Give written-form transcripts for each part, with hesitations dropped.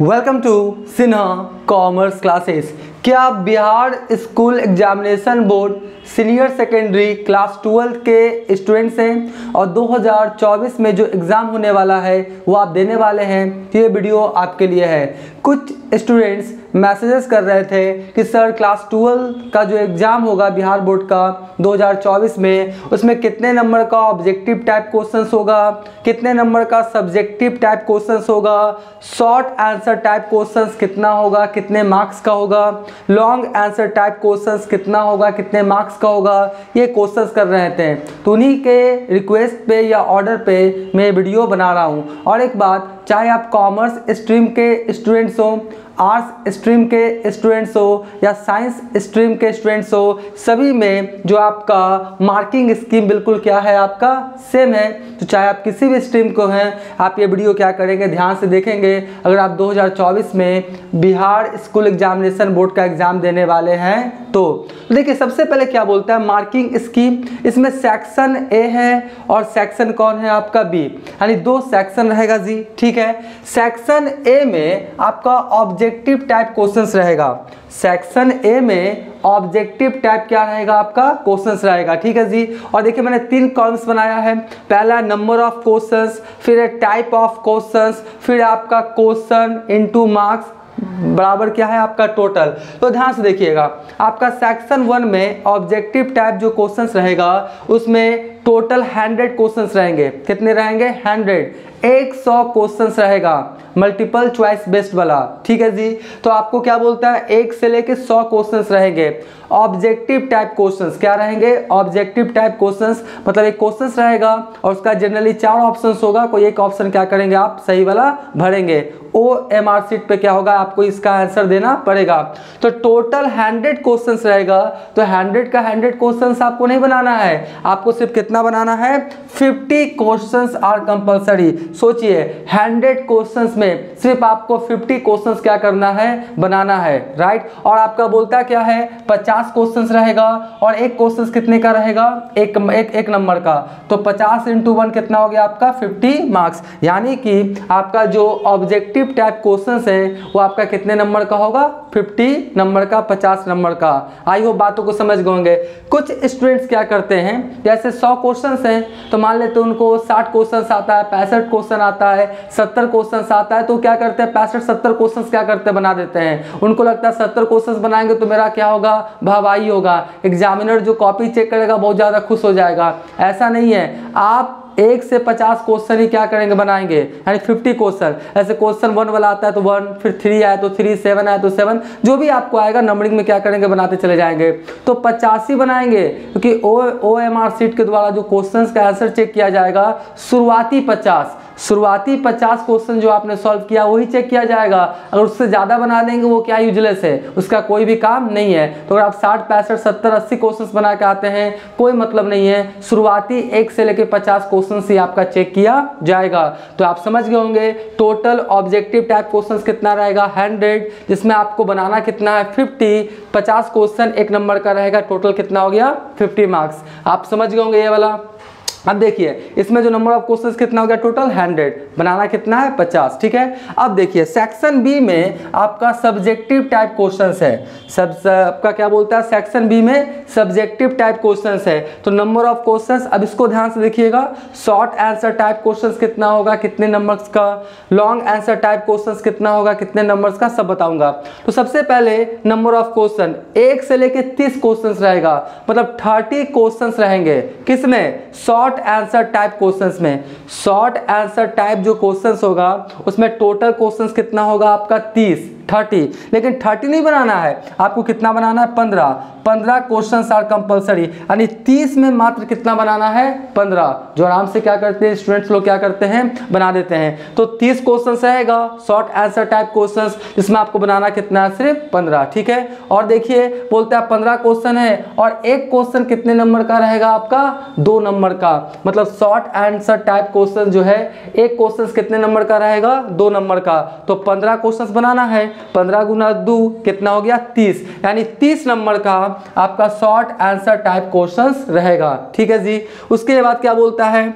Welcome to Sinha commerce classes. क्या आप Bihar school examination board senior secondary class 12 के students हैं और 2024 में जो एग्ज़ाम होने वाला है वो आप देने वाले हैं, ये वीडियो आपके लिए है। कुछ स्टूडेंट्स मैसेजेस कर रहे थे कि सर क्लास 12 का जो एग्ज़ाम होगा बिहार बोर्ड का 2024 में, उसमें कितने नंबर का ऑब्जेक्टिव टाइप क्वेश्चंस होगा, कितने नंबर का सब्जेक्टिव टाइप क्वेश्चंस होगा, शॉर्ट आंसर टाइप क्वेश्चंस कितना होगा, कितने मार्क्स का होगा, लॉन्ग आंसर टाइप क्वेश्चंस कितना होगा, कितने मार्क्स का होगा, ये क्वेश्चंस कर रहे थे। तो उन्हीं के रिक्वेस्ट पे या ऑर्डर पे मैं वीडियो बना रहा हूँ। और एक बात, चाहे आप कॉमर्स स्ट्रीम के स्टूडेंट्स हो, आर्ट्स स्ट्रीम के स्टूडेंट्स हो या साइंस स्ट्रीम के स्टूडेंट्स हो, सभी में जो आपका मार्किंग स्कीम बिल्कुल क्या है, आपका सेम है। तो चाहे आप किसी भी स्ट्रीम को हैं, आप ये वीडियो क्या करेंगे, ध्यान से देखेंगे। अगर आप 2024 में बिहार स्कूल एग्जामिनेशन बोर्ड का एग्ज़ाम देने वाले हैं तो देखिए, सबसे पहले क्या बोलता है मार्किंग स्कीम। इसमें सेक्शन ए है और सेक्शन कौन है आपका बी, यानी दो सेक्शन रहेगा जी, ठीक है। सेक्शन ए में आपका ऑब्जेक्टिव टाइप क्वेश्चंस रहेगा, सेक्शन ए में ऑब्जेक्टिव टाइप क्या रहेगा, आपका क्वेश्चंस रहेगा, ठीक है जी। और देखिए मैंने तीन कॉलम्स बनाया है, पहला नंबर ऑफ क्वेश्चंस, फिर टाइप ऑफ क्वेश्चंस, फिर आपका क्वेश्चन इनटू मार्क्स बराबर क्या है आपका टोटल। तो ध्यान से देखिएगा, आपका सेक्शन वन में ऑब्जेक्टिव टाइप जो क्वेश्चंस रहेगा उसमें टोटल 100 क्वेश्चंस रहेंगे। कितने रहेंगे? 100, 100 क्वेश्चंस रहेगा, मल्टीपल चॉइस बेस्ड वाला, ठीक है जी। तो आपको क्या बोलता है, 1 से लेकर 100 क्वेश्चंस रहेंगे ऑब्जेक्टिव टाइप क्वेश्चंस। क्या रहेंगे? ऑब्जेक्टिव टाइप क्वेश्चंस, मतलब एक क्वेश्चंस रहेगा और उसका जनरली 4 ऑप्शंस होगा, कोई एक ऑप्शन क्या करेंगे आप सही वाला भरेंगे। OMR सीट पे क्या होगा, आपको इसका आंसर देना पड़ेगा। तो टोटल 100 क्वेश्चंस रहेगा, तो 100 का 100 क्वेश्चंस आपको नहीं बनाना है, आपको सिर्फ कितना बनाना है, 50 क्वेश्चंस आर कंपल्सरी। सोचिए 100 क्वेश्चंस में सिर्फ आपको 50 क्वेश्चंस क्या करना है, बनाना है, राइट। और आपका बोलता क्या है, 50 क्वेश्चंस रहेगा और एक क्वेश्चंस कितने का रहेगा, एक नंबर का। तो 50 × 1 कितना हो गया आपका 50 मार्क्स, यानी कि आपका जो ऑब्जेक्टिव टाइप क्वेश्चंस है वो आपका कितने नंबर का होगा, 50 नंबर का, 50 नंबर का। आई होप बातों को समझ गए होंगे। कुछ स्टूडेंट्स क्या करते हैं, जैसे 100 क्वेश्चंस हैं तो मान लेते हैं उनको 60 क्वेश्चंस आता है, 65 क्वेश्चन आता है, 70 क्वेश्चंस आता है, तो क्या करते हैं 65-70 क्वेश्चंस क्या करते हैं बना देते हैं। उनको लगता है 70 क्वेश्चंस बनाएंगे तो मेरा क्या होगा, भवाई होगा, एग्जामिनर जो कॉपी चेक करेगा बहुत ज़्यादा खुश हो जाएगा। ऐसा नहीं है, आप 1 से 50 क्वेश्चन ही क्या करेंगे बनाएंगे, यानी 50 क्वेश्चन। ऐसे क्वेश्चन 1 वाला आता है तो 1, फिर 3 आया तो 3, 7 आया तो 7, जो भी आपको आएगा नंबरिंग में क्या करेंगे बनाते चले जाएंगे। तो 85 बनाएंगे, क्योंकि OMR सीट के द्वारा जो क्वेश्चंस का आंसर चेक किया जाएगा, शुरुआती 50 क्वेश्चन जो आपने सॉल्व किया वही चेक किया जाएगा। अगर उससे ज़्यादा बना देंगे वो क्या यूजलेस है, उसका कोई भी काम नहीं है। तो अगर आप 60, 65, 70, 80 क्वेश्चन बना के आते हैं कोई मतलब नहीं है, शुरुआती 1 से लेकर 50 क्वेश्चन से आपका चेक किया जाएगा। तो आप समझ गए होंगे टोटल ऑब्जेक्टिव टाइप क्वेश्चन कितना रहेगा, 100, जिसमें आपको बनाना कितना है 50, 50 क्वेश्चन एक नंबर का रहेगा, टोटल कितना हो गया 50 मार्क्स। आप समझ गए होंगे ये वाला। अब देखिए इसमें जो नंबर ऑफ क्वेश्चंस कितना हो गया टोटल 100, बनाना कितना है 50, ठीक है। अब देखिए सेक्शन बी में आपका सब्जेक्टिव टाइप क्वेश्चंस है, आपका क्या बोलता है, सेक्शन बी में सब्जेक्टिव टाइप क्वेश्चंस है। तो नंबर ऑफ क्वेश्चंस, अब इसको ध्यान से देखिएगा, शॉर्ट आंसर टाइप क्वेश्चंस कितना होगा, कितने नंबर्स का, लॉन्ग आंसर टाइप क्वेश्चंस कितना होगा, कितने नंबर्स का, सब बताऊंगा। तो सबसे पहले नंबर ऑफ क्वेश्चन 1 से लेकर 30 क्वेश्चंस रहेगा, मतलब 30 क्वेश्चंस रहेंगे। किसमें? शॉर्ट आंसर टाइप क्वेश्चंस में। शॉर्ट आंसर टाइप जो क्वेश्चंस होगा उसमें टोटल क्वेश्चंस कितना होगा आपका 30, लेकिन 30 नहीं बनाना है, आपको कितना बनाना है 15 क्वेश्चंस आर कंपलसरी, यानी 30 में मात्र कितना बनाना है 15, जो आराम से क्या करते हैं स्टूडेंट्स लोग क्या करते हैं बना देते हैं। तो 30 क्वेश्चंस रहेगा शॉर्ट आंसर टाइप क्वेश्चंस, जिसमें आपको बनाना कितना है सिर्फ 15, ठीक है। और देखिए बोलता है 15 क्वेश्चन है और एक क्वेश्चन कितने नंबर का रहेगा आपका 2 नंबर का, मतलब शॉर्ट आंसर टाइप क्वेश्चन जो है एक क्वेश्चन कितने नंबर का रहेगा 2 नंबर का। तो 15 क्वेश्चन बनाना है, 15 × 2 कितना हो गया 30, यानी 30 नंबर का आपका शॉर्ट आंसर टाइप क्वेश्चंस रहेगा, ठीक है जी। उसके बाद क्या बोलता है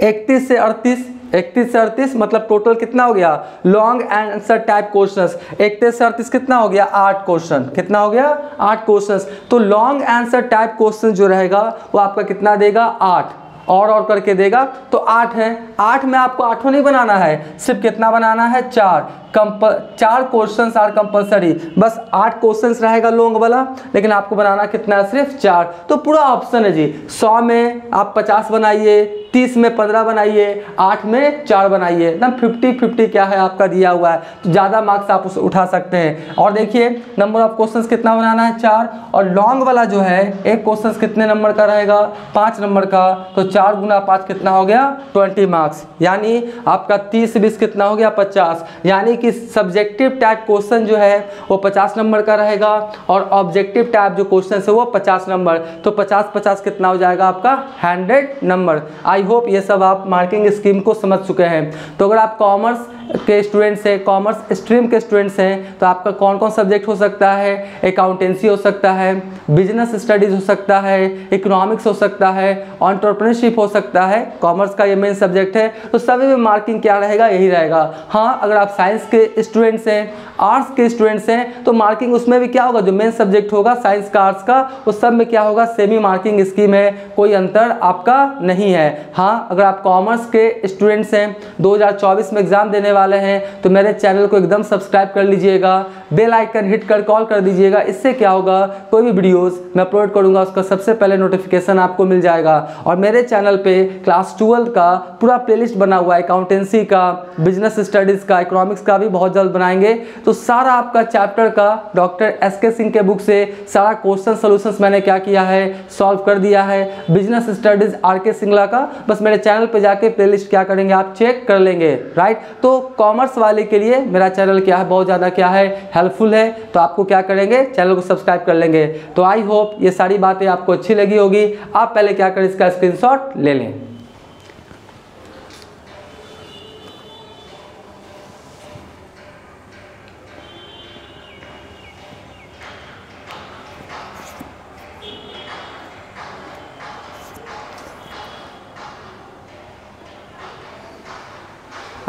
31 से 38, 31 से 38 मतलब टोटल कितना हो गया लॉन्ग आंसर टाइप क्वेश्चंस। 31 से 38 कितना हो गया 8 क्वेश्चन, कितना हो गया 8 क्वेश्चंस। तो लॉन्ग आंसर टाइप क्वेश्चन जो रहेगा वो आपका कितना देगा 8 और करके देगा तो 8 है। 8 में आपको 8 नहीं बनाना है, सिर्फ कितना बनाना है 4 क्वेश्चंस आर कंपलसरी। बस 8 क्वेश्चंस रहेगा लॉन्ग वाला, लेकिन आपको बनाना कितना है सिर्फ 4। तो पूरा ऑप्शन है जी। 100 में आप 50 बनाइए, 30 में 15 बनाइए, 8 में 4 बनाइए, एकदम 50-50 क्या है आपका दिया हुआ है। तो ज़्यादा मार्क्स आप उस उठा सकते हैं। और देखिए नंबर ऑफ क्वेश्चंस कितना बनाना है 4, और लॉन्ग वाला जो है एक क्वेश्चंस कितने नंबर का रहेगा 5 नंबर का। तो 4 गुना 5 कितना हो गया 20 मार्क्स, यानी आपका 30-20 कितना हो गया 50। यानी कि सब्जेक्टिव टाइप क्वेश्चन जो है वो 50 नंबर का रहेगा और ऑब्जेक्टिव टाइप जो क्वेश्चन है वो 50 नंबर। तो 50-50 कितना हो जाएगा आपका 100 नंबर। आई होप ये सब आप मार्किंग स्कीम को समझ चुके हैं। तो अगर आप कॉमर्स के स्टूडेंट्स हैं, कॉमर्स स्ट्रीम के स्टूडेंट्स हैं, तो आपका कौन कौन सब्जेक्ट हो सकता है, अकाउंटेंसी हो सकता है, बिजनेस स्टडीज़ हो सकता है, इकोनॉमिक्स हो सकता है, एंटरप्रेन्योरशिप हो सकता है। कॉमर्स का ये मेन सब्जेक्ट है, तो सभी में मार्किंग क्या रहेगा यही रहेगा। हाँ, अगर आप साइंस के स्टूडेंट्स हैं, आर्ट्स के स्टूडेंट्स हैं, तो मार्किंग उसमें भी क्या होगा, जो मेन सब्जेक्ट होगा साइंस का, आर्ट्स का, उस सब में क्या होगा सेमी मार्किंग स्कीम है, कोई अंतर आपका नहीं है। हाँ, अगर आप कॉमर्स के स्टूडेंट्स हैं, 2024 में एग्ज़ाम देने वाले हैं, तो मेरे चैनल को एकदम सब्सक्राइब कर लीजिएगा, बेल आइकन हिट कर कॉल कर दीजिएगा। इससे क्या होगा, कोई भी वीडियोस मैं अपलोड करूंगा उसका सबसे पहले नोटिफिकेशन आपको मिल जाएगा। और मेरे चैनल पे क्लास 12 का पूरा प्लेलिस्ट बना हुआ है, अकाउंटेंसी का, बिजनेस स्टडीज़ का, इकोनॉमिक्स का भी बहुत जल्द बनाएंगे। तो सारा आपका चैप्टर का डॉक्टर SK सिंह के बुक से सारा क्वेश्चन सोल्यूशन मैंने क्या किया है सॉल्व कर दिया है, बिजनेस स्टडीज़ RK सिंगला का। बस मेरे चैनल पर जाके प्लेलिस्ट क्या करेंगे आप चेक कर लेंगे, राइट। तो कॉमर्स वाले के लिए मेरा चैनल क्या है बहुत ज़्यादा क्या है हेल्पफुल है, तो आपको क्या करेंगे चैनल को सब्सक्राइब कर लेंगे। तो आई होप ये सारी बातें आपको अच्छी लगी होगी। आप पहले क्या करें इसका स्क्रीनशॉट ले लें।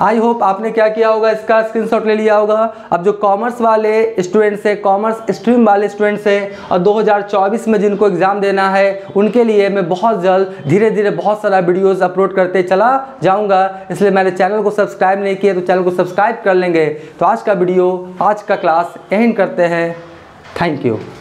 आई होप आपने क्या किया होगा इसका स्क्रीनशॉट ले लिया होगा। अब जो कॉमर्स वाले स्टूडेंट्स हैं, कॉमर्स स्ट्रीम वाले स्टूडेंट्स हैं, और 2024 में जिनको एग्ज़ाम देना है, उनके लिए मैं बहुत जल्द धीरे धीरे बहुत सारा वीडियोस अपलोड करते चला जाऊंगा। इसलिए मैंने चैनल को सब्सक्राइब नहीं किया तो चैनल को सब्सक्राइब कर लेंगे। तो आज का वीडियो, आज का क्लास एंड करते हैं। Thank you.